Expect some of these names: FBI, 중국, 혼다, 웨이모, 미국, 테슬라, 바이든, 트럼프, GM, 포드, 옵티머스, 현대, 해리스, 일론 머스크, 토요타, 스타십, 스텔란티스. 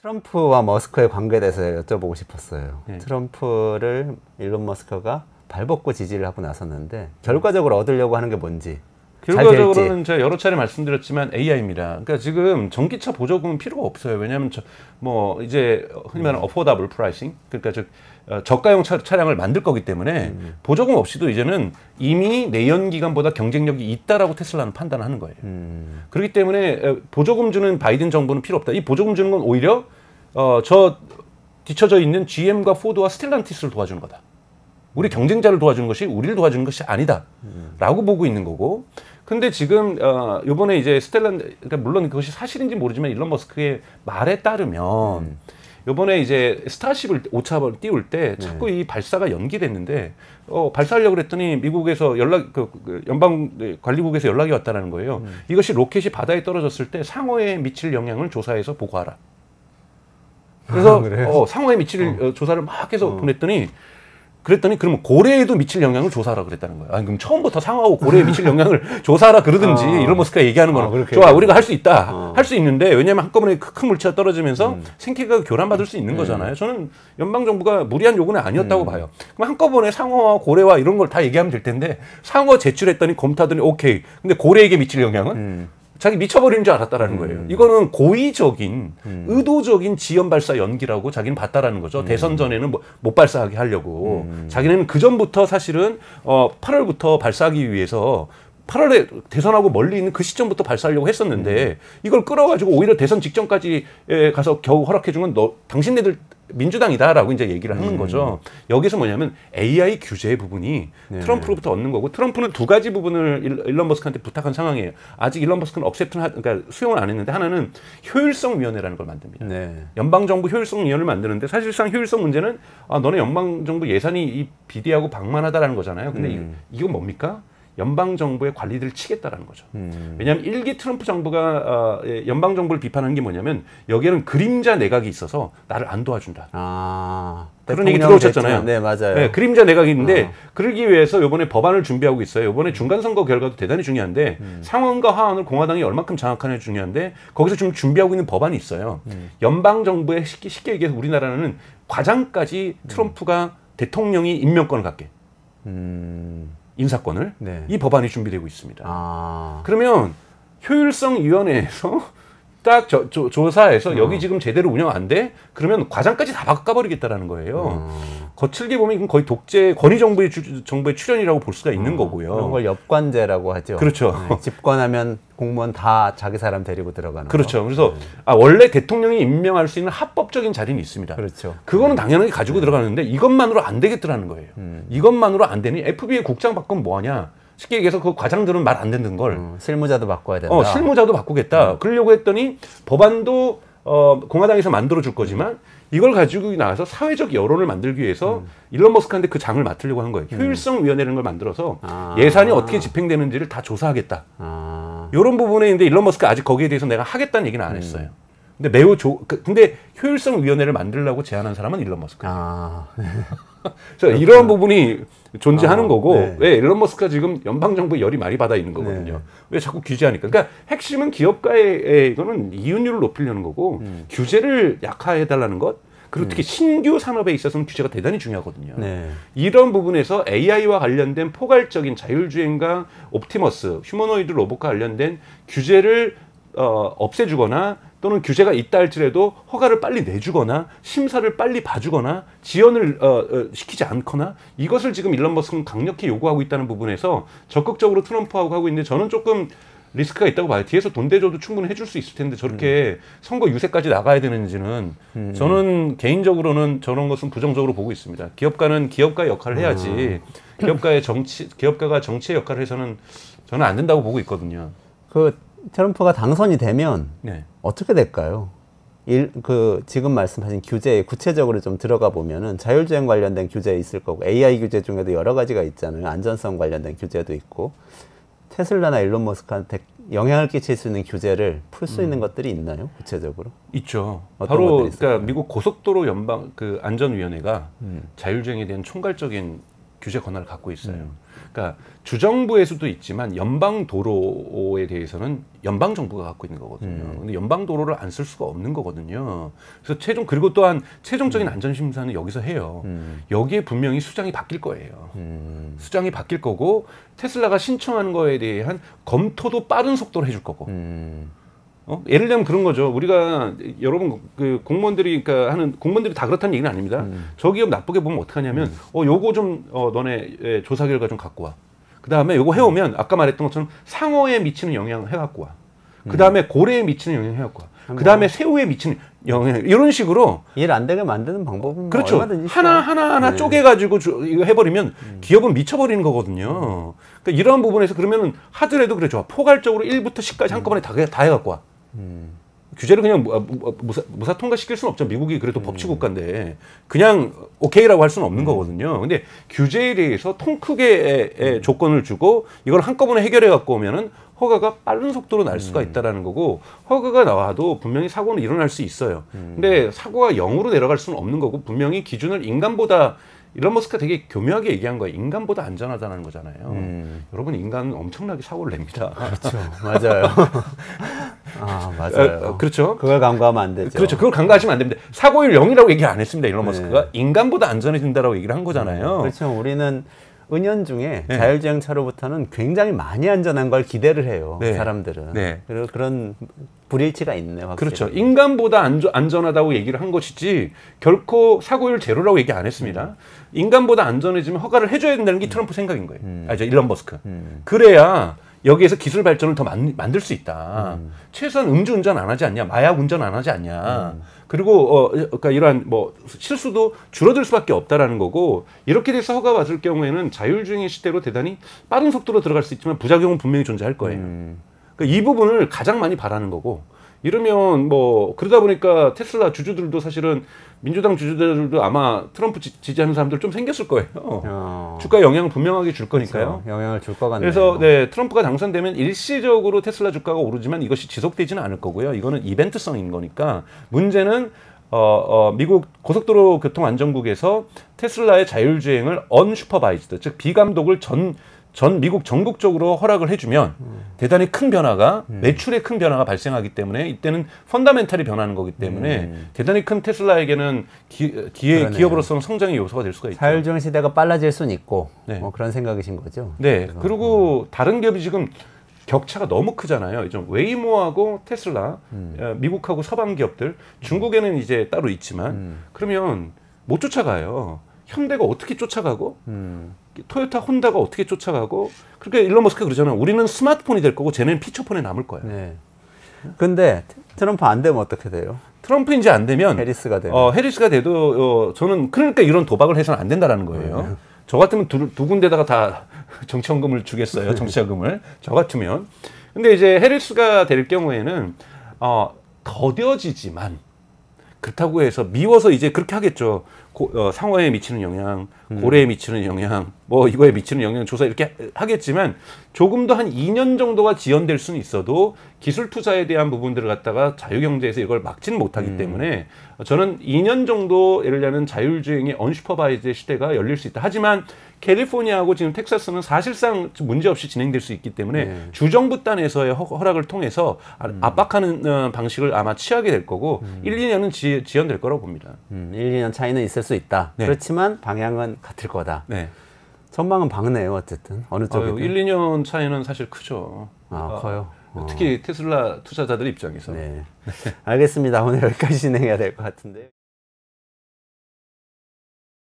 트럼프와 머스크의 관계에 대해서 여쭤보고 싶었어요. 네. 트럼프를 일론 머스크가 발벗고 지지를 하고 나섰는데 결과적으로 얻으려고 하는 게 뭔지. 결과적으로는 제가 여러 차례 말씀드렸지만 AI입니다. 그러니까 지금 전기차 보조금은 필요가 없어요. 왜냐하면 이제 흔히 말하는 어포더블 프라이싱, 그러니까 저가용 차량을 만들 거기 때문에 보조금 없이도 이제는 이미 내연 기관보다 경쟁력이 있다라고 테슬라는 판단하는 거예요. 그렇기 때문에 보조금 주는 바이든 정부는 필요 없다. 이 보조금 주는 건 오히려 저 뒤쳐져 있는 GM과 포드와 스텔란티스를 도와주는 거다. 우리 경쟁자를 도와주는 것이 우리를 도와주는 것이 아니다 라고 보고 있는 거고, 근데 지금 요번에 이제 그러니까 물론 그것이 사실인지 모르지만 일론 머스크의 말에 따르면 요번에 이제 스타십을 5차를 띄울 때 자꾸 이 발사가 연기됐는데 발사하려고 그랬더니 미국에서 연방관리국에서 연락이 왔다는 거예요. 이것이 로켓이 바다에 떨어졌을 때 상어에 미칠 영향을 조사해서 보고하라. 그래서 상어에 미칠 조사를 막 해서 보냈더니 그러면 고래에도 미칠 영향을 조사하라 그랬다는 거예요. 아니, 그럼 처음부터 상어하고 고래에 미칠 영향을 조사하라 그러든지 일론 머스크가 얘기하는 거는 좋아, 우리가 할 수 있다. 할 수 있는데 왜냐하면 한꺼번에 큰 물체가 떨어지면서 생태계가 교란받을 수 있는 거잖아요. 저는 연방정부가 무리한 요구는 아니었다고 봐요. 그럼 한꺼번에 상어와 고래와 이런 걸 다 얘기하면 될 텐데 상어 제출했더니 검토하더니 오케이. 근데 고래에게 미칠 영향은? 자기 미쳐버리는 줄 알았다라는 거예요. 이거는 고의적인 의도적인 지연 발사 연기라고 자기는 봤다라는 거죠. 대선 전에는 못 발사하게 하려고 자기는 그 전부터 사실은 8월부터 발사하기 위해서 8월에 대선하고 멀리 있는 그 시점부터 발사하려고 했었는데 이걸 끌어가지고 오히려 대선 직전까지 가서 겨우 허락해준 건 당신네들 민주당이다라고 이제 얘기를 하는 거죠. 여기서 뭐냐면 AI 규제 부분이 트럼프로부터 얻는 거고, 트럼프는 두 가지 부분을 일론 머스크한테 부탁한 상황이에요. 아직 일론 머스크는 그러니까 수용을 안 했는데, 하나는 효율성위원회라는 걸 만듭니다. 연방정부 효율성위원회를 만드는데 사실상 효율성 문제는 너네 연방정부 예산이 비대하고 방만하다라는 거잖아요. 근데 이건 뭡니까? 연방정부의 관리들을 치겠다라는 거죠. 왜냐하면 1기 트럼프 정부가 연방정부를 비판하는 게 뭐냐면 여기에는 그림자 내각이 있어서 나를 안 도와준다. 그런 얘기 들어오셨잖아요. 네, 맞아요. 네, 그림자 내각이 있는데 그러기 위해서 이번에 법안을 준비하고 있어요. 이번에 중간선거 결과도 대단히 중요한데 상원과 하원을 공화당이 얼만큼 장악하느냐 중요한데 거기서 지금 준비하고 있는 법안이 있어요. 연방정부의 쉽게 얘기해서 우리나라는 과장까지 트럼프가 대통령이 임명권을 갖게. 인사권을 이 법안이 준비되고 있습니다. 그러면 효율성위원회에서 딱 조사해서 여기 지금 제대로 운영 안 돼? 그러면 과장까지 다 바꿔버리겠다라는 거예요. 거칠게 보면 이건 거의 독재, 권위정부의 정부의 출현이라고 볼 수가 있는 거고요. 그런 걸 엽관제라고 하죠. 그렇죠. 집권하면 공무원 다 자기 사람 데리고 들어가는. 그렇죠. 거. 그래서 원래 대통령이 임명할 수 있는 합법적인 자리는 있습니다. 그렇죠. 그거는 당연하게 가지고 들어가는데 이것만으로 안 되겠더라는 거예요. 이것만으로 안 되니 FBI 국장 바꾸면 뭐하냐? 쉽게 얘기해서 그 과장들은 말 안 듣는 걸. 실무자도 바꿔야 된다. 실무자도 바꾸겠다. 그러려고 했더니 법안도 공화당에서 만들어줄 거지만 이걸 가지고 나와서 사회적 여론을 만들기 위해서 일론 머스크한테 그 장을 맡으려고 한 거예요. 효율성위원회라는 걸 만들어서 예산이 어떻게 집행되는지를 다 조사하겠다. 이런 부분에 있는데 일론 머스크 아직 거기에 대해서 내가 하겠다는 얘기는 안 했어요. 근데 근데 효율성위원회를 만들려고 제안한 사람은 일론 머스크예요. 이런 부분이 존재하는 거고 왜 일론 머스크가 지금 연방정부에 열이 많이 받아 있는 거거든요. 왜 자꾸 규제하니까. 그러니까 핵심은 기업가의 이거는 이윤율을 높이려는 거고 규제를 약화해달라는 것, 그리고 특히 신규 산업에 있어서는 규제가 대단히 중요하거든요. 이런 부분에서 AI와 관련된 포괄적인 자율주행과 옵티머스, 휴머노이드 로봇과 관련된 규제를 없애주거나 또는 규제가 있다 할지라도 허가를 빨리 내주거나 심사를 빨리 봐주거나 지연을 시키지 않거나, 이것을 지금 일론 머스크는 강력히 요구하고 있다는 부분에서 적극적으로 트럼프하고 하고 있는데 저는 조금 리스크가 있다고 봐요. 뒤에서 돈 대줘도 충분히 해줄 수 있을 텐데 저렇게 선거 유세까지 나가야 되는지는 저는 개인적으로는 저런 것은 부정적으로 보고 있습니다. 기업가는 기업가의 역할을 해야지 기업가가 정치의 역할을 해서는 저는 안 된다고 보고 있거든요. 트럼프가 당선이 되면 어떻게 될까요? 지금 말씀하신 규제에 구체적으로 좀 들어가 보면은 자율주행 관련된 규제 있을 거고, AI 규제 중에도 여러 가지가 있잖아요. 안전성 관련된 규제도 있고, 테슬라나 일론 머스크한테 영향을 끼칠 수 있는 규제를 풀 수 있는 것들이 있나요? 구체적으로? 있죠. 바로 그러니까 미국 고속도로 연방 안전위원회가 자율주행에 대한 총괄적인 규제 권한을 갖고 있어요. 그러니까 주정부에서도 있지만 연방도로에 대해서는 연방정부가 갖고 있는 거거든요. 근데 연방도로를 안 쓸 수가 없는 거거든요. 그래서 그리고 또한 최종적인 안전심사는 여기서 해요. 여기에 분명히 수장이 바뀔 거예요. 수장이 바뀔 거고 테슬라가 신청하는 거에 대한 검토도 빠른 속도로 해줄 거고. 예를 들면 그런 거죠. 우리가 여러분 그 공무원들이 그러니까 하는 공무원들이 다 그렇다는 얘기는 아닙니다. 저 기업 나쁘게 보면 어떡하냐면 요거 좀 너네 조사 결과 좀 갖고 와. 그다음에 요거 해오면 아까 말했던 것처럼 상어에 미치는 영향 해 갖고 와. 그다음에 고래에 미치는 영향 해 갖고 와. 그다음에 새우에 미치는 영향. 이런 식으로 일 안 되게 만드는 방법은 그렇죠. 얼마든지 하나 쪼개 가지고 이거 해 버리면 기업은 미쳐 버리는 거거든요. 그러니까 이런 부분에서 그러면은 하더라도 그래 좋아. 포괄적으로 1부터 10까지 한꺼번에 다 해 갖고 와. 규제를 그냥 무사 통과시킬 수는 없죠. 미국이 그래도 법치 국가인데 그냥 오케이라고 할 수는 없는 거거든요. 근데 규제에 대해서 통 크게 조건을 주고 이걸 한꺼번에 해결해 갖고 오면은 허가가 빠른 속도로 날 수가 있다라는 거고 허가가 나와도 분명히 사고는 일어날 수 있어요. 근데 사고가 0으로 내려갈 수는 없는 거고 분명히 기준을 인간보다 일론 머스크가 되게 교묘하게 얘기한 거예요. 인간보다 안전하다는 거잖아요. 여러분 인간은 엄청나게 사고를 냅니다. 그렇죠. 맞아요. 아 맞아요. 그렇죠. 그걸 간과하면 안 되죠. 그렇죠. 그걸 간과하시면 안 됩니다. 사고율 0이라고 얘기 안 했습니다. 일론 머스크가 인간보다 안전해진다라고 얘기를 한 거잖아요. 그렇죠. 우리는 은연중에 자율주행차로부터는 굉장히 많이 안전한 걸 기대를 해요. 사람들은. 그리고 그런 불일치가 있네요. 확실히. 그렇죠. 인간보다 안전하다고 얘기를 한 것이지 결코 사고율 제로라고 얘기 안 했습니다. 인간보다 안전해지면 허가를 해줘야 된다는 게 트럼프 생각인 거예요. 아니죠. 일론 머스크. 그래야 여기에서 기술 발전을 더 만들 수 있다. 최소한 음주운전 안 하지 않냐, 마약 운전 안 하지 않냐. 그리고 그러니까 이러한 뭐 실수도 줄어들 수밖에 없다라는 거고 이렇게 돼서 허가 받을 경우에는 자율주행의 시대로 대단히 빠른 속도로 들어갈 수 있지만 부작용은 분명히 존재할 거예요. 그러니까 이 부분을 가장 많이 바라는 거고. 이러면 뭐 그러다 보니까 테슬라 주주들도 사실은 민주당 주주들도 아마 트럼프 지지하는 사람들 좀 생겼을 거예요. 주가에 영향을 분명하게 줄 거니까요. 그렇죠. 영향을 줄 것 같네요. 그래서 네, 트럼프가 당선되면 일시적으로 테슬라 주가가 오르지만 이것이 지속되지는 않을 거고요. 이거는 이벤트성인 거니까 문제는 미국 고속도로 교통안전국에서 테슬라의 자율주행을 언슈퍼바이즈드 즉 비감독을 전 미국 전국적으로 허락을 해주면 대단히 큰 변화가 매출에 큰 변화가 발생하기 때문에 이때는 펀더멘탈이 변하는 거기 때문에 대단히 큰 테슬라에게는 기업으로서는 성장의 요소가 될 수가 있죠. 자율주행 시대가 빨라질 수는 있고 뭐 그런 생각이신 거죠? 네. 그래서. 그리고 다른 기업이 지금 격차가 너무 크잖아요. 좀 웨이모하고 테슬라, 미국하고 서방 기업들, 중국에는 이제 따로 있지만 그러면 못 쫓아가요. 현대가 어떻게 쫓아가고 토요타, 혼다가 어떻게 쫓아가고 그러니까 일론 머스크가 그러잖아요. 우리는 스마트폰이 될 거고 쟤네는 피처폰에 남을 거야. 네. 근데 트럼프 안 되면 어떻게 돼요? 트럼프 이제 안 되면 해리스가 되면 해리스가 돼도 저는 그러니까 이런 도박을 해서는 안 된다라는 거예요. 네. 저 같으면 두 군데다가 다 정치원금을 주겠어요. 정치자금을. 저 같으면. 근데 이제 해리스가 될 경우에는 더뎌지지만 그렇다고 해서 미워서 이제 그렇게 하겠죠. 상어에 미치는 영향, 고래에 미치는 영향, 뭐 이거에 미치는 영향 조사 이렇게 하겠지만 조금 더 한 2년 정도가 지연될 수는 있어도 기술 투자에 대한 부분들을 갖다가 자유경제에서 이걸 막지는 못하기 때문에 저는 2년 정도 예를 들면 자율주행의 언슈퍼바이즈의 시대가 열릴 수 있다. 하지만 캘리포니아하고 지금 텍사스는 사실상 문제없이 진행될 수 있기 때문에 주정부 단에서의 허락을 통해서 압박하는 방식을 아마 취하게 될 거고 1, 2년은 지연될 거라고 봅니다. 1, 2년 차이는 있을 수 있다. 네. 그렇지만 방향은 같을 거다. 네. 전망은 밝네요. 어쨌든 어느 쪽이든 1, 2년 차이는 사실 크죠. 커요. 특히 테슬라 투자자들 입장에서. 네. 알겠습니다. 오늘 여기까지 진행해야 될 것 같은데요.